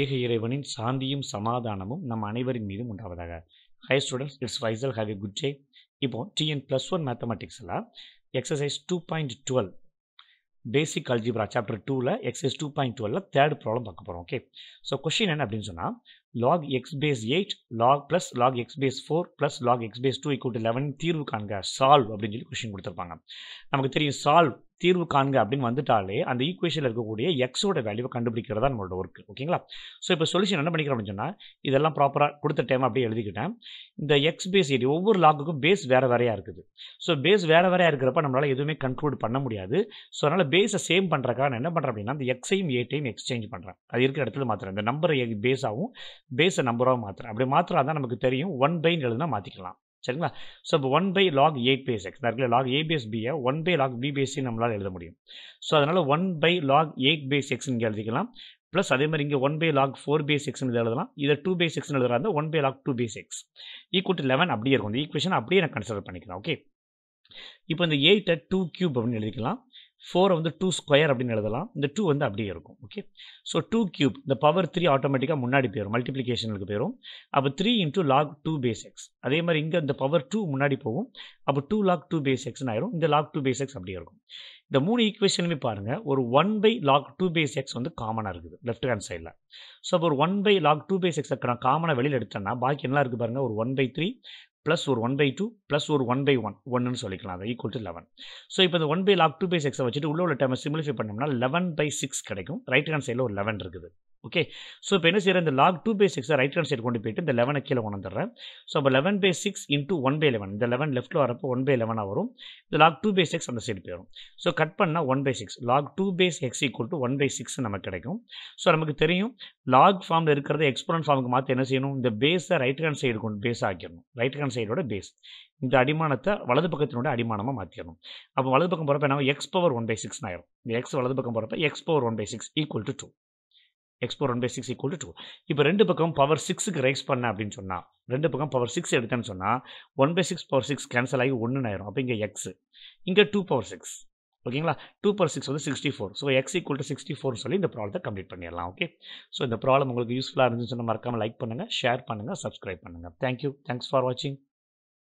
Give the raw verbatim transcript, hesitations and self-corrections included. ஏக இறைவனின் சாந்தியும் சமாதானமும் நம் அனைவரின் மீதும் உண்டாவதாக. ஹை ஸ்டூடெண்ட்ஸ், இட்ஸ் வைசல், ஹாவ் எ குட் டே. இப்போது டிஎன் ப்ளஸ் ஒன் மேத்தமெட்டிக்ஸில் exercise two point twelve basic algebra chapter டூவில் எக்ஸசைஸ் டூ பாயிண்ட் டுவெலில் தேர்ட் ப்ராப்ளம் பார்க்க போகிறோம். ஓகே, ஸோ கொஷின் என்ன அப்படின்னு சொன்னால், log x base eight log plus log x base four plus log x base two equal to eleven தீர்வு காண்க solve அப்படின்னு சொல்லி கொஷின் கொடுத்துருப்பாங்க. நமக்கு தெரியும், சால்வ் தீர்வு காண்க அப்படின்னு வந்துட்டாலே அந்த ஈக்குவேஷனில் இருக்கக்கூடிய எக்ஸோட வேல்யூவை கண்டுபிடிக்கிறதா நம்மளோட ஒர்க். ஓகேங்களா? ஸோ இப்போ சொல்யூஷன் என்ன பண்ணிக்கிறோம் அப்படின்னு சொன்னால், இதெல்லாம் ப்ராப்பராக கொடுத்த டைம் அப்படியே எழுதிக்கிட்டேன். இந்த எக்ஸ் பேஸ் எயிட் ஒவ்வொரு லாக்குக்கும் பேஸ் வேறு வேறையாக இருக்குது. ஸோ பேஸ் வேறு வேறையாக இருக்கிறப்ப நம்மளால் எதுவுமே கன்க்ளூட் பண்ண முடியாது. ஸோ அதனால் பேஸை சேம் பண்ணுறக்காக நான் என்ன பண்ணுறேன் அப்படின்னா, அந்த எக்ஸையும் எயிட்டையும் எக்ஸ்சேஞ்ச் பண்ணுறேன். அது இருக்கிற இடத்துல மாத்திரம் இந்த நம்பரை பேஸாகவும் பேஸை நம்பராகவும் மாத்திரம். அப்படி மாத்திரம் தான் நமக்கு தெரியும், ஒன் பைன்னு எழுதுனா மாற்றிக்கலாம். சரிங்களா? ஸோ இப்போ one by log eight base x இருக்குல்ல, லாக் ஏ பேஸ் பியை one by log b base நம்மளால் எழுத முடியும். ஸோ அதனால் one by log eight base x இங்கே எழுதிக்கலாம். ப்ளஸ் அதே மாதிரி இங்கே one by log four base எக்ஸ்னு இதை எழுதலாம். இதை டூ பேஸ் எக்ஸ்னு எழுதுறாங்க, one by log two base x equal to eleven அப்படியே இருக்கும். இந்த ஈக்குவேஷன் அப்படியே நான் கன்சிடர் பண்ணிக்கிறேன். ஓகே, இப்போ இந்த எயிட்டை டூ கியூப் அப்படின்னு எழுதிக்கலாம். ஃபோரை வந்து டூ ஸ்கொயர் அப்படின்னு எழுதலாம். இந்த டூ வந்து அப்படியே இருக்கும். ஓகே, ஸோ டூ கியூப் இந்த பவர் த்ரீ ஆட்டோமேட்டிக்காக முன்னாடி போயிடும், மல்டிப்ளிகேஷனுக்கு போயிடும். அப்போ three into log two base x. அதே மாதிரி இங்கே இந்த பவர் டூ முன்னாடி போகும். அப்போ டூ லாக் டூ பேஸ் எக்ஸ்னு ஆயிரும். இந்த லாக் டூ பேஸ் எக்ஸ் அப்படியே இருக்கும். இந்த மூணு ஈக்குவேஷனுமே பாருங்கள், ஒரு one by log two base x வந்து காமனாக இருக்குது லெஃப்ட் ஹேண்ட் சைடில். ஸோ அப்போ ஒரு one by log two base x நான் காமனாக வெளியில் எடுத்தேன்னா பாக்கி எல்லாம் இருக்குது பாருங்கள், ஒரு ஒன் பை த்ரீ ப்ளஸ் ஒரு ஒன் பை டூ ப்ளஸ் ஒரு ஒன் பை ஒன் ஒன்றுன்னு சொல்லிக்கலாம். அது ஈக்குவல் டு லெவன். ஸோ இப்போ இந்த one by log two base எக்ஸை வச்சுட்டு உள்ள உள்ள டைமை சிம்பிளிஃபை பண்ணோம்னா லெவன் பை சிக்ஸ் கிடைக்கும். ரைட் ஹேண்ட் சைடில் ஒரு லெவன் இருக்குது. ஓகே, ஸோ இப்போ என்ன செய்யற, இந்த லாக் டூ பை சிக்ஸை ரைட் ஹேண்ட் சைடு கொண்டு போயிட்டு இந்த லெவனை கீழே கொண்டு வந்துடுறேன். ஸோ அப்போ eleven by six into one by eleven, இந்த லெவன் லெஃப்ட்டில் வரப்போ ஒன் பை லெவனாக வரும். இந்த லாக் டூ பை சிக்ஸ் அந்த சைடு போயிடும். ஸோ கட் பண்ணால் one by six log two by x equal to one by six நமக்கு கிடைக்கும். ஸோ நமக்கு தெரியும், லாக் ஃபார்மில் இருக்கிறத எக்ஸ்போனன்ட் ஃபார்முக்கு மாற்றி என்ன செய்யணும், இந்த பேஸை ரைட் ஹேண்ட் சைடு கொண்டு பேஸ் ஆக்கிடணும். ரைட் ஹேண்ட் சைடோட பேஸ் இந்த அடிமானத்தை வலது பக்கத்தினோட அடிமானமாக மாற்றிடணும். அப்போ வலது பக்கம் போகிறப்ப என்ன, x power one by six ஆயிரும். இந்த எக்ஸ் வலது பக்கம் போகிறப்ப x power one by six equal to two. X power one by six equal to two. இப்போ ரெண்டு பக்கம் பவர் சிக்ஸுக்கு ரைஸ் பண்ண அப்படின்னு சொன்னால், ரெண்டு பக்கம் பவர் சிக்ஸ் எடுத்தேன்னு சொன்னால் one by six power six cancel ஆகி ஒன்றுன்னு ஆயிரும். அப்போ இங்கே எக்ஸு, இங்கே டூ பவர் சிக்ஸ். ஓகேங்களா? டூ பவர் சிக்ஸ் வந்து sixty four. So x equal to sixty ஃபோர்னு சொல்லி இந்த ப்ராப்ளத்தை கம்ப்ளீட் பண்ணிடலாம். ஓகே, ஸோ இந்த ப்ராப்ளம் உங்களுக்கு யூஸ்ஃபுல்லாக இருந்துச்சுன்னு சொன்னால் மறக்காமல் லைக் பண்ணுங்கள், ஷேர் பண்ணுங்கள், சப்ஸ்கிரைப் பண்ணுங்கள். தேங்க்யூ. தேங்க்ஸ் ஃபார் வாட்சிங்.